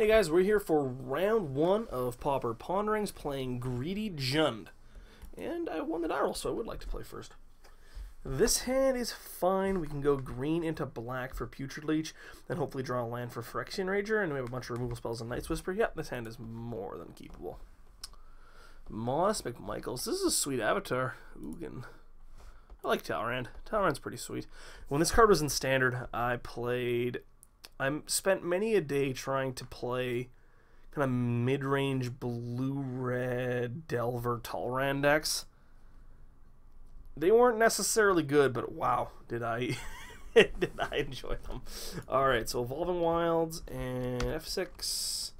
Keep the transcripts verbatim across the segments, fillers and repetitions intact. Hey guys, we're here for round one of Pauper Ponderings playing Greedy Jund. And I won the die roll, so I would like to play first. This hand is fine. We can go green into black for Putrid Leech, then hopefully draw a land for Phyrexian Rager, and we have a bunch of removal spells in Night's Whisper. Yep, this hand is more than keepable. Moss McMichaels. This is a sweet avatar. Ugin. I like Talrand. Talrand's pretty sweet. When this card was in Standard, I played... I spent many a day trying to play kind of mid-range blue-red Delver Talrand decks. They weren't necessarily good, but wow, did I did I enjoy them. Alright, so Evolving Wilds and F six.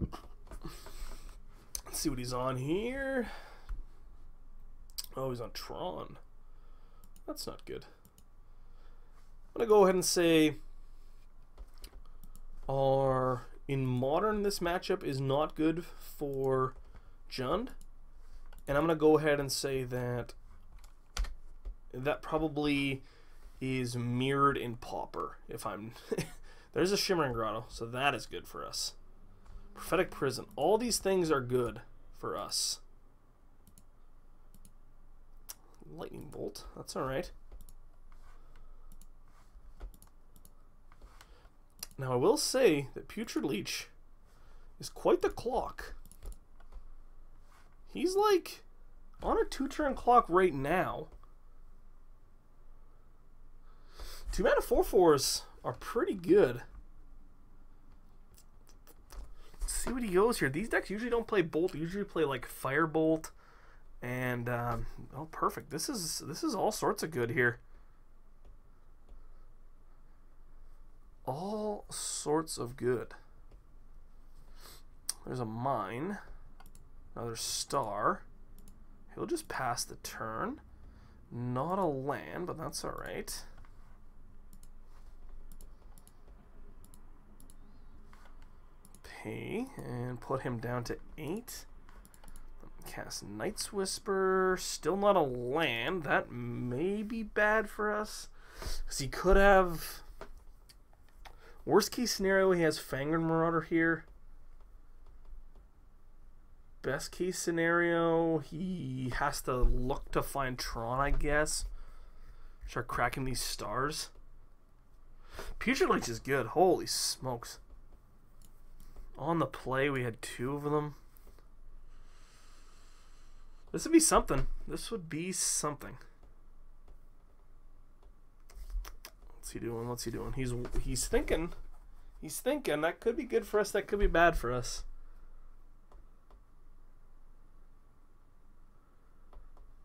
Let's see what he's on here. Oh, he's on Tron. That's not good. I'm going to go ahead and say our, in Modern this matchup is not good for Jund. And I'm going to go ahead and say that that probably is mirrored in Pauper. If I'm There's a Shimmering Grotto, so that is good for us. Prophetic Prison. All these things are good for us. Lightning Bolt. That's alright. Now I will say that Putrid Leech is quite the clock. He's like on a two-turn clock right now. Two mana four fours are pretty good. Let's see what he goes here. These decks usually don't play Bolt. They usually play like Firebolt, and um, oh, perfect. This is this is all sorts of good here. All sorts of good. There's a mine. Another star. He'll just pass the turn. Not a land, but that's alright. Pay and put him down to eight. Cast Night's Whisper. Still not a land. That may be bad for us. Because he could have... Worst case scenario, he has Fangren Marauder here. Best case scenario, he has to look to find Tron, I guess. Start cracking these stars. Putrid Leech is good. Holy smokes. On the play, we had two of them. This would be something. This would be something. What's he doing? What's he doing? He's he's thinking. He's thinking. That could be good for us. That could be bad for us.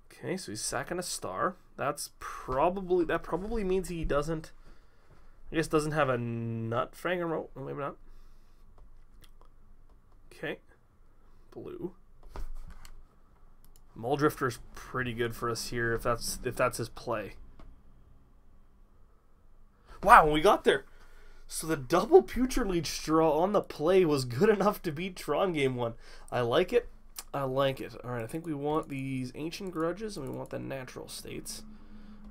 Okay, so he's sacking a star. That's probably that probably means he doesn't. I guess doesn't have a nut Fang and roll. Maybe not. Okay, blue. Mulldrifter's pretty good for us here if that's if that's his play. Wow, when we got there. So the double Putrid Leech draw on the play was good enough to beat Tron game one. I like it. I like it. Alright, I think we want these Ancient Grudges and we want the Natural States.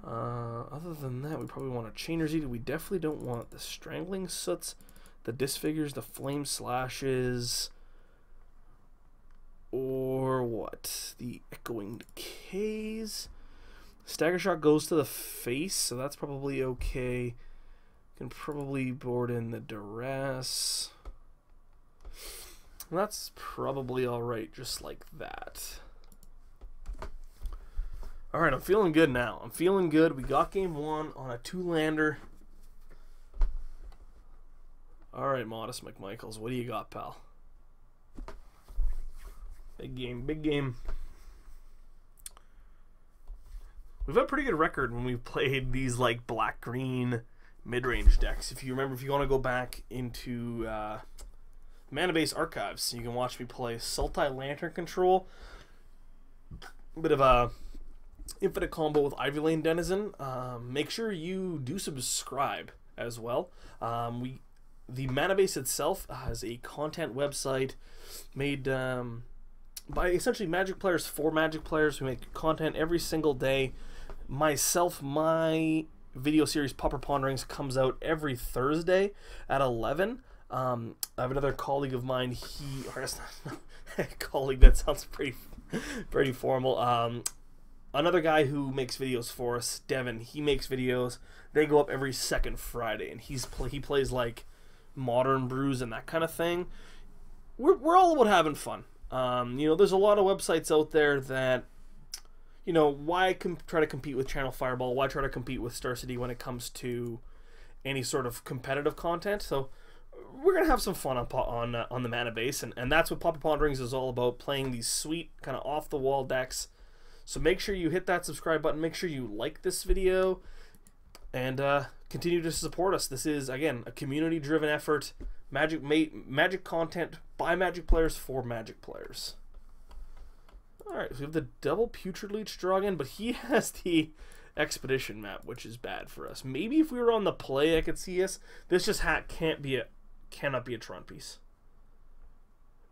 Uh, other than that, we probably want a Chainer's Edict. We definitely don't want the Strangling Soots, the Disfigures, the Flame Slashes, or what? The Echoing Decays. Stagger Shot goes to the face, so that's probably okay. Can probably board in the Duress. That's probably alright, just like that. Alright, I'm feeling good now. I'm feeling good. We got game one on a two-lander. Alright, Modest McMichaels, what do you got, pal? Big game, big game. We've had a pretty good record when we've played these like black-green mid-range decks. If you remember, if you want to go back into uh, Mana Base Archives, you can watch me play Sultai Lantern Control. A bit of a infinite combo with Ivy Lane Denizen. Um, make sure you do subscribe as well. Um, we the Mana Base itself has a content website made um, by essentially Magic players for Magic players who make content every single day. Myself, my video series Pauper Ponderings comes out every Thursday at eleven. Um, I have another colleague of mine. He, or that's not a colleague, that sounds pretty, pretty formal. Um, another guy who makes videos for us, Devin. He makes videos. They go up every second Friday, and he's play, he plays like modern brews and that kind of thing. We're we're all about having fun. Um, you know, there's a lot of websites out there that, you know, why com try to compete with Channel Fireball? Why try to compete with Star City when it comes to any sort of competitive content? So we're gonna have some fun on on uh, on the Mana Base, and and that's what Pauper Ponderings is all about, playing these sweet kind of off the wall decks. So make sure you hit that subscribe button. Make sure you like this video, and uh, continue to support us. This is, again, a community driven effort. Magic mate, magic content by Magic players for Magic players. All right, so we have the double Putrid Leech Dragon, but he has the Expedition Map, which is bad for us. Maybe if we were on the play, I could see us. This just hat can't be a cannot be a Tron piece.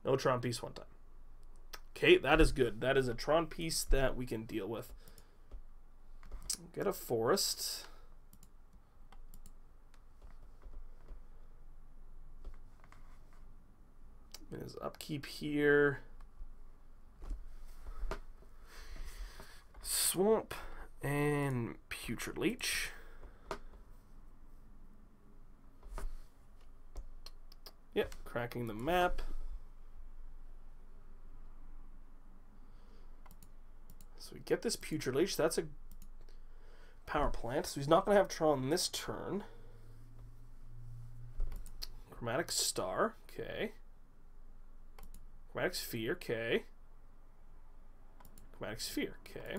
No Tron piece one time. Okay, that is good. That is a Tron piece that we can deal with. Get a forest. His upkeep here. Swamp and Putrid Leech. Yep, cracking the map. So we get this Putrid Leech. That's a power plant. So he's not going to have Tron this turn. Chromatic Star. Okay. Chromatic Sphere, okay. Chromatic Sphere, okay.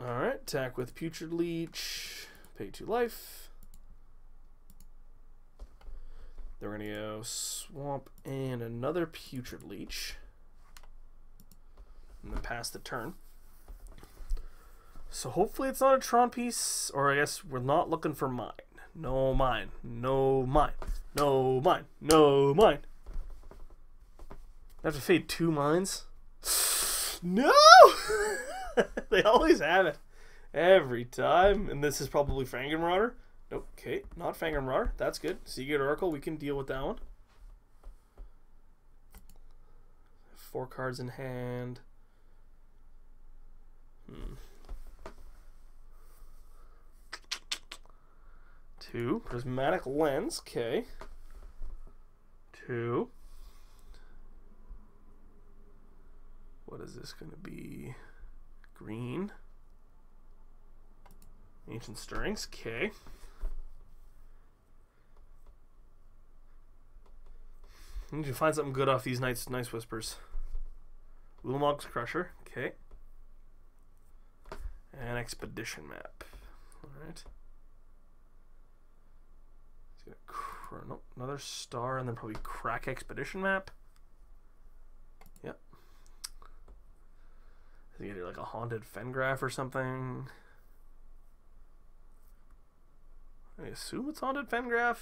Alright, attack with Putrid Leech. Pay two life. Then we're going to go Swamp and another Putrid Leech. And then pass the turn. So hopefully it's not a Tron piece, or I guess we're not looking for mine. No mine, no mine, no mine, no mine. I have to fade two mines? No! They always have it. Every time. And this is probably Fangren Marauder. Nope, okay, not Fangren Marauder. That's good. Seagate Oracle, we can deal with that one. Four cards in hand. Hmm. Two. Prismatic Lens, okay. Two. What is this going to be? Green. Ancient Stirrings, okay. I need to find something good off these nice, nice whispers. Ulamog's Crusher, okay. And Expedition Map. Alright. Another star, and then probably crack Expedition Map. Yep. I think I do like a Haunted Fengraph or something. I assume it's Haunted Fengraph.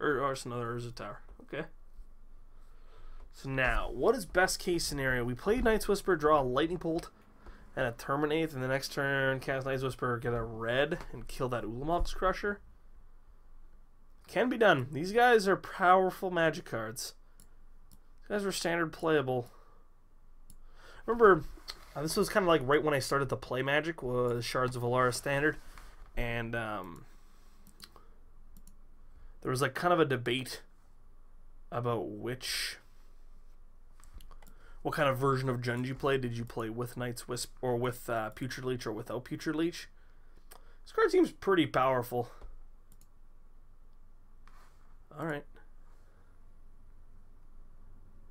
Or, or it's another Urza Tower. Okay. So now, what is best case scenario? We play Night's Whisper, draw a Lightning Bolt, and a Terminate, and the next turn cast Night's Whisper, get a red, and kill that Ulamog's Crusher. Can be done. These guys are powerful Magic cards. These guys were standard playable. Remember, uh, this was kind of like right when I started to play Magic, was Shards of Alara standard, and um, there was like kind of a debate about which, what kind of version of Jund you played. Did you play with Night's Wisp or with uh, Putrid Leech or without Putrid Leech? This card seems pretty powerful. All right,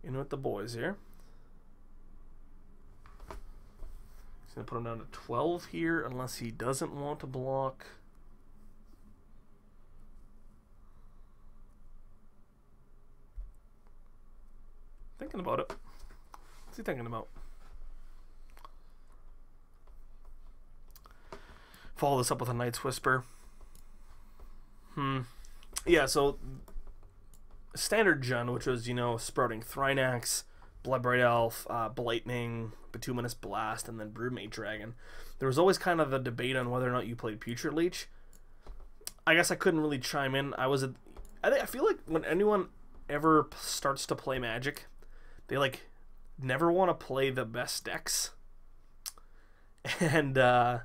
in with the boys here. He's gonna put him down to twelve here, unless he doesn't want to block. Thinking about it. What's he thinking about? Follow this up with a Night's Whisper. Hmm. Yeah. So. Standard Jund, which was, you know, Sprouting Thrynax, Bloodbraid Elf, uh, Blightning, Bituminous Blast, and then Broodmate Dragon. There was always kind of a debate on whether or not you played Putrid Leech. I guess I couldn't really chime in. I was a, I think I feel like when anyone ever starts to play Magic, they like never want to play the best decks. And uh,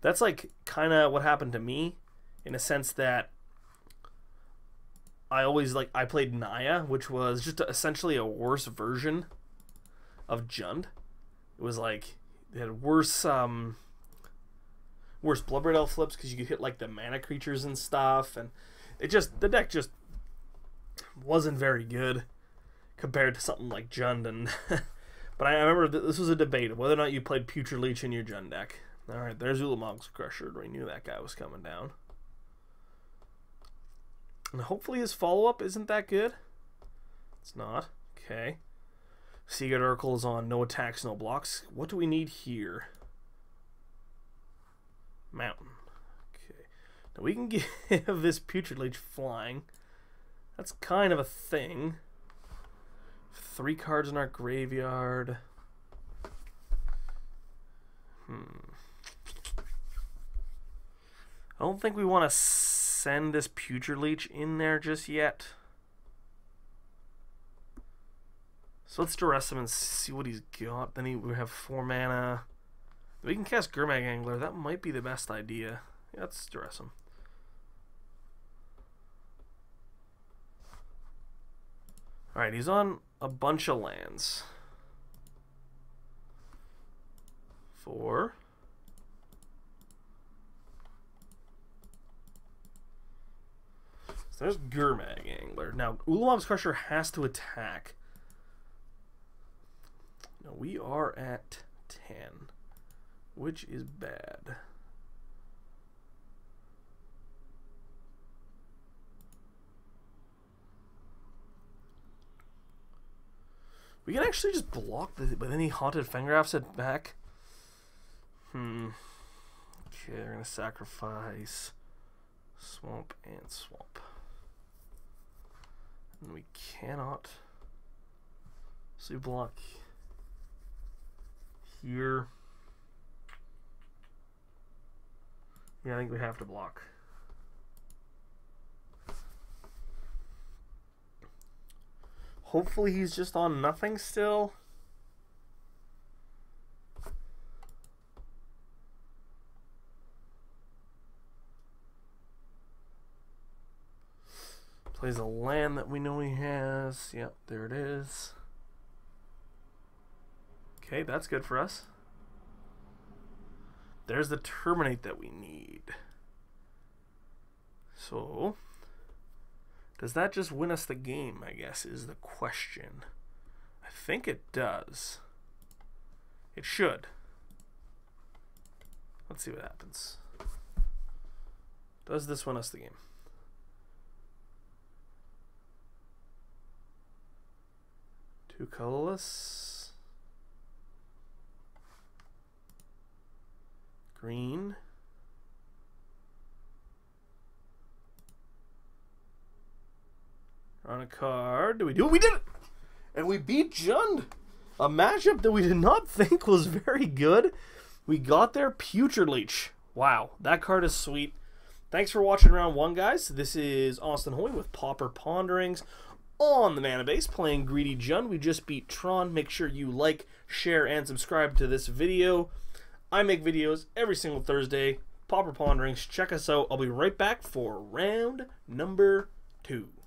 that's like kind of what happened to me, in a sense that I always like I played Naya, which was just essentially a worse version of Jund. It was like it had worse um worse Bloodbraid Elf flips because you could hit like the mana creatures and stuff, and it just the deck just wasn't very good compared to something like Jund. And but I remember th this was a debate of whether or not you played Putrid Leech in your Jund deck. All right, there's Ulamog's Crusher. We knew that guy was coming down. And hopefully his follow-up isn't that good. It's not. Okay. Seagate Oracle is on. No attacks, no blocks. What do we need here? Mountain. Okay. Now we can give this Putrid Leech flying. That's kind of a thing. Three cards in our graveyard. Hmm. I don't think we want to send this Putrid Leech in there just yet. So let's duress him and see what he's got. Then he we have four mana. We can cast Gurmag Angler. That might be the best idea. Yeah, let's duress him. Alright, he's on a bunch of lands. Four. So there's Gurmag Angler. Now, Ulamog's Crusher has to attack. Now, we are at ten, which is bad. We can actually just block the, but then he Haunted Fengraphs it back. Hmm. Okay, they're going to sacrifice Swamp and Swamp. And we cannot. So we block here. Yeah, I think we have to block. Hopefully he's just on nothing still. Plays a land that we know he has. Yep, there it is. Okay, that's good for us. There's the Terminate that we need. So, does that just win us the game, I guess, is the question. I think it does. It should. Let's see what happens. Does this win us the game? Two colorless. Green. On a card. Do we do it? We did it! And we beat Jund! A matchup that we did not think was very good. We got their Putrid Leech. Wow, that card is sweet. Thanks for watching round one, guys. This is Austin Hoy with Pauper Ponderings. On the Mana Base, playing Greedy Jund. We just beat Tron. Make sure you like, share, and subscribe to this video. I make videos every single Thursday. Pauper Ponderings. Check us out. I'll be right back for round number two.